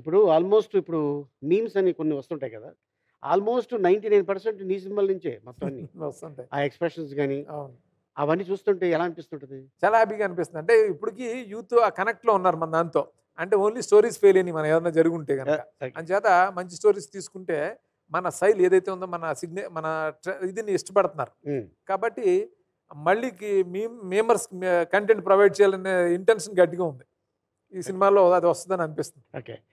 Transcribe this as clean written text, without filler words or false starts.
ఇప్పుడు ఆల్మోస్ట్ ఇప్పుడు మీమ్స్ అని కొన్ని వస్తుంటాయి కదా, ఆల్మోస్ట్ 99% నీ సినిమాల నుంచే మొత్తం అన్ని వస్తుంటాయి. ఆ ఎక్స్ప్రెషన్స్ కానీ అవన్నీ చూస్తుంటే ఎలా అనిపిస్తుంటుంది? చాలా హ్యాపీగా అనిపిస్తుంది. అంటే ఇప్పటికీ యూత్ ఆ కనెక్ట్లో ఉన్నారు మన దాంతో. అంటే ఓన్లీ స్టోరీస్ ఫెయిల్ అయినాయి మనం ఏదైనా జరుగుంటే కనుక. అందుచేత మంచి స్టోరీస్ తీసుకుంటే మన శైలి ఏదైతే ఉందో మన ఇదిని ఇష్టపడుతున్నారు కాబట్టి మళ్ళీ మేమర్స్ కంటెంట్ ప్రొవైడ్ చేయాలనే ఇంటెన్షన్ గట్టిగా ఉంది ఈ సినిమాలో, అది వస్తుందని అనిపిస్తుంది. ఓకే,